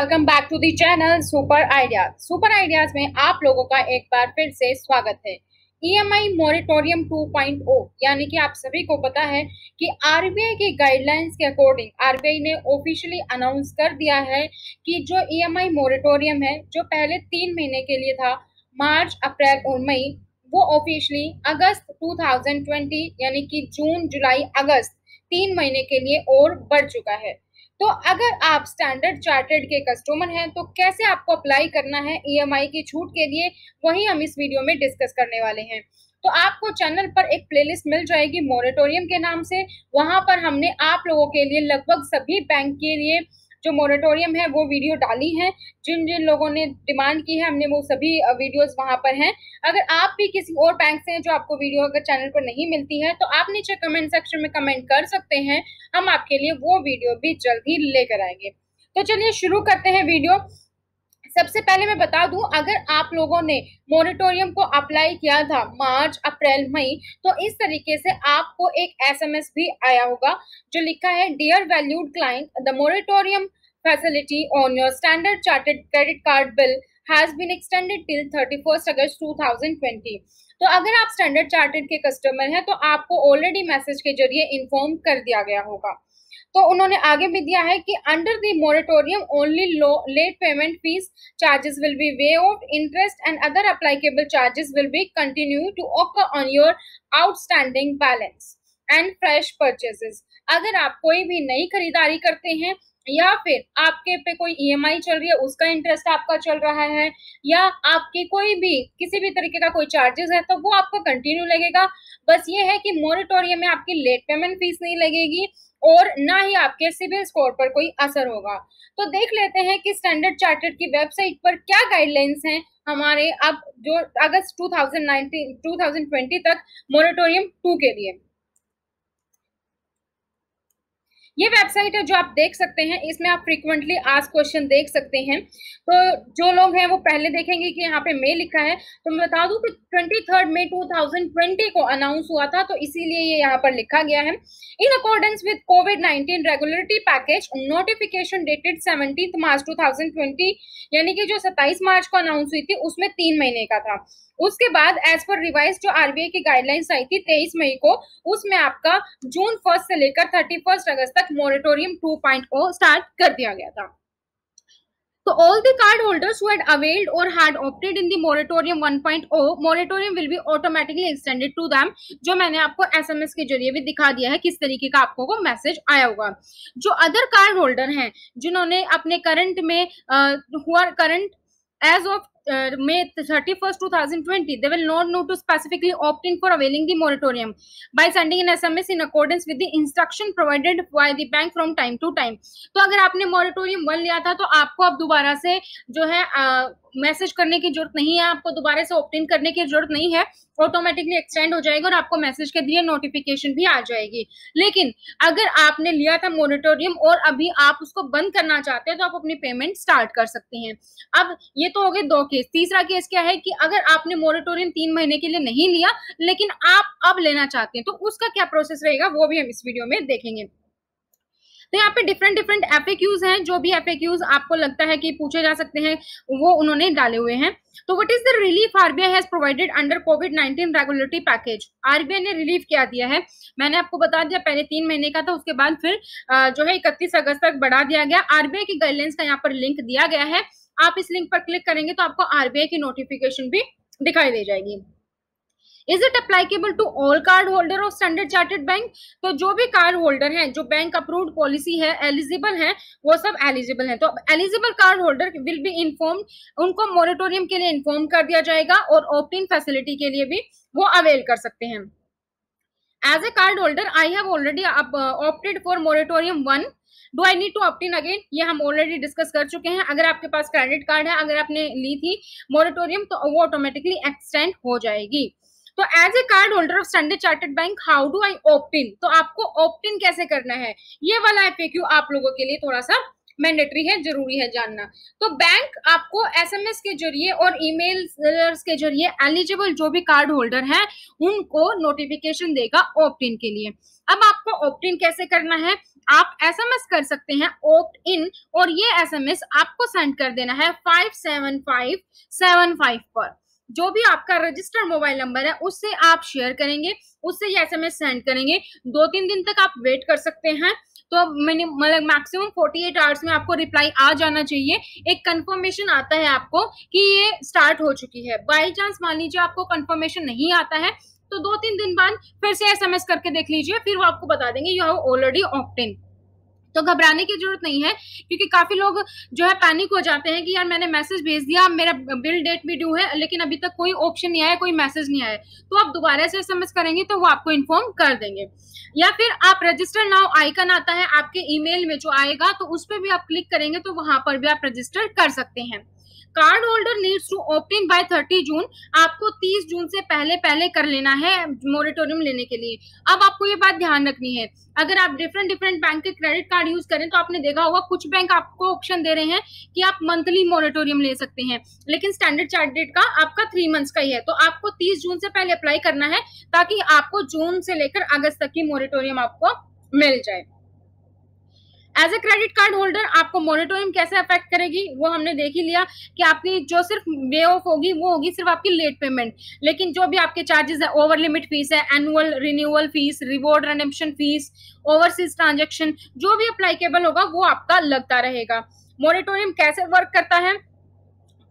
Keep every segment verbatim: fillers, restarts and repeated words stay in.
Welcome back to the channel super ideas. Super ideas में आप लोगों का एक बार फिर से स्वागत है। EMI moratorium two point O यानी कि आप सभी को पता है कि आरबीआई के गाइडलाइंस के अकॉर्डिंग आरबीआई ने ऑफिशियली अनाउंस कर दिया है कि जो ईएमआई मॉरिटोरियम है जो पहले तीन महीने के लिए था, मार्च, अप्रैल और मई, वो officially August two thousand twenty यानी कि जून, जुलाई, अगस्त तीन महीने के लिए और बढ़ चुका है। तो अगर आप स्टैंडर्ड चार्टर्ड के कस्टमर हैं तो कैसे आपको अप्लाई करना है ईएमआई की छूट के लिए, वही हम इस वीडियो में डिस्कस करने वाले हैं। तो आपको चैनल पर एक प्लेलिस्ट मिल जाएगी मॉरिटोरियम के नाम से, वहां पर हमने आप लोगों के लिए लगभग सभी बैंक के लिए जो मॉरिटोरियम है वो वीडियो डाली है। जिन जिन लोगों ने डिमांड की है हमने वो सभी वीडियोस वहां पर हैं। अगर आप भी किसी और बैंक से हैं जो आपको वीडियो अगर चैनल पर नहीं मिलती है तो आप नीचे कमेंट सेक्शन में कमेंट कर सकते हैं, हम आपके लिए वो वीडियो भी जल्द ही लेकर आएंगे। तो चलिए शुरू करते हैं वीडियो। सबसे पहले मैं बता दूं, अगर आप लोगों ने मॉरिटोरियम को अप्लाई किया था मार्च, अप्रैल, मई, तो इस तरीके से आपको एक एसएमएस भी आया होगा जो लिखा है dear valued client, the moratorium facility on your standard chartered credit card bill has been extended till thirty first August two thousand twenty. तो अगर आप स्टैंडर्ड चार्टर्ड के कस्टमर हैं तो आपको ऑलरेडी मैसेज के जरिए इन्फॉर्म कर दिया गया होगा। तो उन्होंने आगे भी दिया है कि under the moratorium only low late payment fees charges will be way off interest and other applicable charges will be continue to occur on your outstanding balance and fresh purchases. अगर आप कोई भी नई खरीदारी करते हैं या फिर आपके पे कोई ईएमआई चल रही है उसका इंटरेस्ट आपका चल रहा है या आपकी कोई भी किसी भी तरीके का कोई चार्जेस है तो वो आपको कंटिन्यू लगेगा। बस ये है कि मॉरिटोरियम में आपकी लेट पेमेंट फीस नहीं लगेगी और ना ही आपके सिबिल स्कोर पर कोई असर होगा। तो देख लेते हैं कि स्टैंडर्ड चार्टर्ड की वेबसाइट पर क्या गाइडलाइंस हैं हमारे अब जो August two thousand nineteen two thousand twenty तक मॉरिटोरियम टू के लिए। ये वेबसाइट है जो आप देख सकते हैं, इसमें आप फ्रीक्वेंटली आस्क्ड क्वेश्चन देख सकते हैं। तो जो लोग हैं वो पहले देखेंगे कि यहाँ पे मई लिखा है, तो मैं बता दूं कि twenty third May two thousand twenty को अनाउंस हुआ था, तो इसीलिए ये यहाँ पर लिखा गया है। In accordance with covid nineteen regularity package notification dated seventeenth March two thousand twenty, यानी कि जो सत्ताईस मार्च को अनाउंस हुई थी उसमें तीन महीने का था। उसके बाद एज पर रिवाइज जो आरबीआई की गाइडलाइंस आई थी तेईस मई को, उसमें आपका जून फर्स्ट से लेकर थर्टी फर्स्ट अगस्त तक moratorium two point O start कर दिया गया था। तो all the card holders who had availed और had opted in the moratorium one point O moratorium will be automatically extended to them, जो मैंने आपको एसएमएस के जरिए भी दिखा दिया है किस तरीके का आपको वो मैसेज आया होगा। जो अदर कार्ड होल्डर हैं जिन्होंने अपने करंट में हुआ current as of May thirty first two thousand twenty, they will not know to specifically opt in for availing the moratorium by sending an S M S in accordance with the instruction provided by the bank from time to time. तो अगर आपने moratorium one लिया था तो आपको अब दोबारा से जो है मैसेज करने की जरूरत नहीं है, आपको दोबारा से ऑप्ट इन करने की जरूरत नहीं है, ऑटोमेटिकली एक्सटेंड हो जाएगा और आपको मैसेज के जरिए नोटिफिकेशन भी आ जाएगी। लेकिन अगर आपने लिया था मॉरिटोरियम और अभी आप उसको बंद करना चाहते हैं तो आप अपनी पेमेंट स्टार्ट कर सकते हैं। अब ये तो हो गए दो केस। तीसरा केस क्या है कि अगर आपने मॉरिटोरियम तीन महीने के लिए नहीं लिया लेकिन आप अब लेना चाहते हैं तो उसका क्या प्रोसेस रहेगा वो भी हम इस वीडियो में देखेंगे। तो यहाँ पे डिफरेंट डिफरेंट एफएक्यूज हैं, जो भी एफएक्यूज आपको लगता है कि पूछे जा सकते हैं वो उन्होंने डाले हुए हैं। तो what is the relief RBI has provided under covid nineteen regulatory package. RBI ने रिलीफ क्या दिया है मैंने आपको बता दिया, पहले तीन महीने का था, उसके बाद फिर जो है इकतीस अगस्त तक बढ़ा दिया गया। आरबीआई की गाइडलाइंस का यहाँ पर लिंक दिया गया है, आप इस लिंक पर क्लिक करेंगे तो आपको आरबीआई की नोटिफिकेशन भी दिखाई दे जाएगी। Is it applicable to all card holder of Standard Chartered Bank? तो जो भी कार्ड होल्डर हैं जो बैंक अप्रूव्ड पॉलिसी है एलिजिबल हैं वो सब एलिजिबल हैं। तो eligible card holder will be inform, उनको मॉरिटोरियम के लिए इन्फॉर्म कर दिया जाएगा और ऑप्ट इन फैसिलिटी के लिए भी वो अवेल कर सकते हैं। As a card holder I have already opted for moratorium one, do I need to opt in again, ये हम ऑलरेडी डिस्कस कर चुके हैं। अगर आपके पास क्रेडिट कार्ड है, अगर आपने ली थी मॉरिटोरियम तो वो ऑटोमेटिकली एक्सटेंड हो जाएगी। तो as a card holder of standard chartered bank how do I opt in, तो आपको ऑप्ट इन कैसे करना है ये वाला एफएक्यू आप लोगों के लिए थोड़ा सा मैंडेटरी है, जरूरी है जानना। तो बैंक आपको एसएमएस के जरिए और ईमेल्स के जरिए एलिजिबल जो भी कार्ड होल्डर हैं उनको नोटिफिकेशन देगा ऑप्ट इन के लिए। अब आपको ऑप्ट इन कैसे करना है, आप एसएमएस कर सकते हैं ऑप्ट इन, और ये एसएमएस आपको सेंड कर देना है five seven five seven five पर। जो भी आपका रजिस्टर्ड मोबाइल नंबर है उससे आप शेयर करेंगे, उससे ये एसएमएस सेंड करेंगे। दो तीन दिन तक आप वेट कर सकते हैं, तो मैंने मतलब मैक्सिमम अड़तालीस आवर्स में आपको रिप्लाई आ जाना चाहिए। एक कंफर्मेशन आता है आपको कि ये स्टार्ट हो चुकी है। बाय चांस मान लीजिए आपको कंफर्मेशन नहीं आता है तो दो तीन दिन बाद फिर से एसएमएस करके देख लीजिए, फिर वो आपको बता देंगे you have already opt in. तो घबराने की जरूरत नहीं है, क्योंकि काफी लोग जो है पैनिक हो जाते हैं कि यार मैंने मैसेज भेज दिया, मेरा बिल डेट भी ड्यू है, लेकिन अभी तक कोई ऑप्शन नहीं आया, कोई मैसेज नहीं आया। तो आप दोबारा से एसएमएस करेंगे तो वो आपको इन्फॉर्म कर देंगे। या फिर आप रजिस्टर नाउ आइकन आता है आपके ईमेल में जो आएगा, तो उस पर भी आप क्लिक करेंगे तो वहां पर भी आप रजिस्टर कर सकते हैं। Card holder needs to opt in by thirty June, आपको तीस जून से पहले पहले कर लेना है मोरेटोरियम लेने के लिए। अब आपको ये बात ध्यान रखनी है, अगर आप डिफरेंट डिफरेंट बैंक के क्रेडिट कार्ड यूज करें तो आपने देखा होगा कुछ बैंक आपको ऑप्शन दे रहे हैं कि आप मंथली मोरेटोरियम ले सकते हैं, लेकिन स्टैंडर्ड चार्टर्ड का आपका थ्री मंथ्स का ही है। तो आपको तीस जून से पहले अप्लाई करना है ताकि आपको जून से लेकर अगस्त तक की मोरेटोरियम आपको मिल जाए। As a credit card holder आपको मोरेटोरियम कैसे अफेक्ट करेगी वो हमने देख ही लिया कि आपकी जो सिर्फ वे ऑफ होगी वो होगी सिर्फ आपकी लेट पेमेंट, लेकिन जो भी आपके चार्जेस है, ओवर लिमिट फीस है, annual renewal fees, reward redemption fees, overseas transaction, जो भी अप्लाइकेबल होगा वो आपका लगता रहेगा। मोरेटोरियम कैसे वर्क करता है,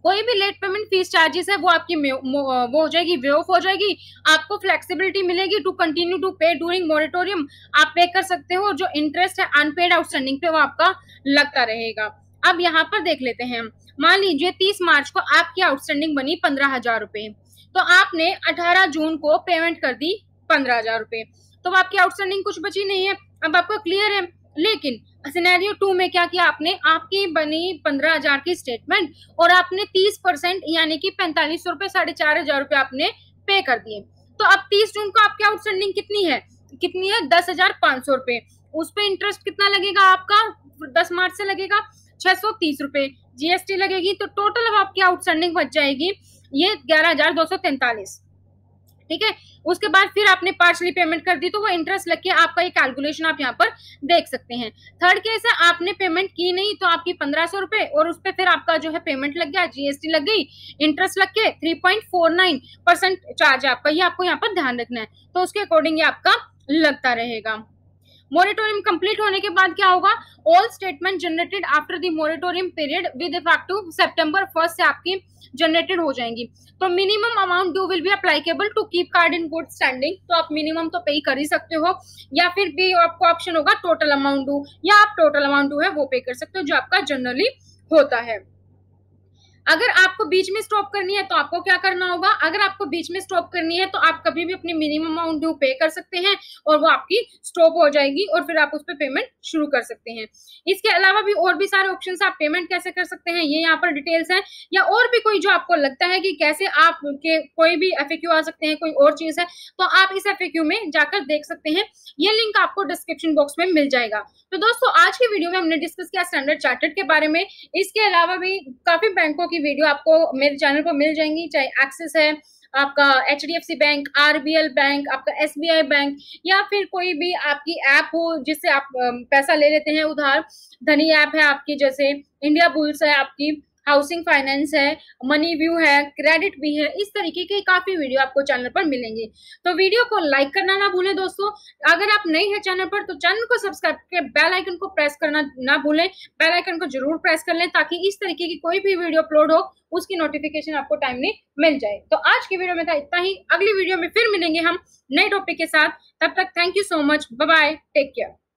कोई भी लेट पेमेंट फीस चार्जेस है वो आपकी वो हो जाएगी, वे ऑफ हो जाएगी। आपको फ्लेक्सिबिलिटी मिलेगी to continue to pay during moratorium, आप पे कर सकते हो। जो इंटरेस्ट है अनपेड आउटस्टैंडिंग पे वो आपका लगता रहेगा। अब यहाँ पर देख लेते हैं, मान लीजिए तीस मार्च को आपकी आउटस्टैंडिंग बनी पंद्रह हजार रुपए, तो आपने अठारह जून को पेमेंट कर दी पंद्रह हजार रुपए, तो आपकी आउटस्टैंडिंग कुछ बची नहीं है। अब आपको क्लियर है, लेकिन सिनेरियो टू में क्या किया आपने, आपकी बनी पंद्रह हजार की स्टेटमेंट और आपने तीस परसेंट यानी कि पैंतालीस सौ रुपए साढ़े चार हजार रुपए आपने पे कर दिए। तो अब तीस जून को आपकी आउटस्टैंडिंग कितनी है कितनी है दस हजार पांच सौ रुपए। उस पे इंटरेस्ट कितना लगेगा आपका, दस मार्च से लगेगा छह सौ तीस रुपए, जीएसटी लगेगी, तो टोटल अब आपकी आउटस्टैंडिंग बच जाएगी ये ग्यारह हजार दो सौ तैंतालीस। ठीक है, उसके बाद फिर आपने पार्शली पेमेंट कर दी तो वो इंटरेस्ट लग के आपका ये कैलकुलेशन आप यहाँ पर देख सकते हैं। थर्ड केस है आपने पेमेंट की नहीं तो आपकी पंद्रह सौ रुपए और उस पर फिर आपका जो है पेमेंट लग गया, जीएसटी लग गई, इंटरेस्ट लग के three point four nine percent charge आपका, ये आपको यहाँ पर ध्यान रखना है। तो उसके अकॉर्डिंग ये आपका लगता रहेगा। मोरेटोरियम कंप्लीट होने के बाद क्या होगा, all statement generated after the moratorium period with effect to सितंबर फर्स्ट से आपकी जनरेटेड हो जाएंगी। तो minimum amount due will be applicable to keep card in good standing, तो आप मिनिमम तो पे ही कर ही सकते हो, या फिर भी आपको ऑप्शन होगा टोटल अमाउंट ड्यू, या आप टोटल अमाउंट ड्यू है वो पे कर सकते हो जो आपका जनरली होता है। अगर आपको बीच में स्टॉप करनी है तो आपको क्या करना होगा, अगर आपको बीच में स्टॉप करनी है तो आप कभी भी अपनी मिनिमम अमाउंट ड्यू पे कर सकते हैं और वो आपकी स्टॉप हो जाएगी और फिर आप उस पर पे पेमेंट शुरू कर सकते हैं। इसके अलावा भी और भी सारे ऑप्शन आप पेमेंट कैसे कर सकते हैं ये यहाँ पर डिटेल्स है, या और भी कोई जो आपको लगता है कि कैसे आप के कोई भी एफएक्यू आ सकते हैं, कोई और चीज है तो आप इस एफएक्यू में जाकर देख सकते हैं। ये लिंक आपको डिस्क्रिप्शन बॉक्स में मिल जाएगा। तो दोस्तों आज की वीडियो में हमने डिस्कस किया स्टैंडर्ड चार्टर्ड के बारे में। इसके अलावा भी काफी बैंकों की वीडियो आपको मेरे चैनल पर मिल जाएंगी, चाहे एक्सिस है आपका, एचडीएफसी बैंक, आरबीएल बैंक आपका, एसबीआई बैंक, या फिर कोई भी आपकी ऐप हो जिससे आप पैसा ले लेते हैं उधार, धनी ऐप है आपकी, जैसे इंडिया बुल्स है आपकी, हाउसिंग फाइनेंस है, मनी व्यू है, क्रेडिट भी है, इस तरीके के काफी वीडियो आपको चैनल पर मिलेंगे। तो वीडियो को लाइक करना ना भूलें दोस्तों। अगर आप नए हैं चैनल पर तो चैनल को सब्सक्राइब करके बेल आइकन को प्रेस करना ना भूलें, बेल आइकन को जरूर प्रेस कर लें ताकि इस तरीके की कोई भी वीडियो अपलोड हो उसकी नोटिफिकेशन आपको टाइमली मिल जाए। तो आज की वीडियो में था इतना ही, अगली वीडियो में फिर मिलेंगे हम नए टॉपिक के साथ। तब तक thank you so much, bye bye, take care.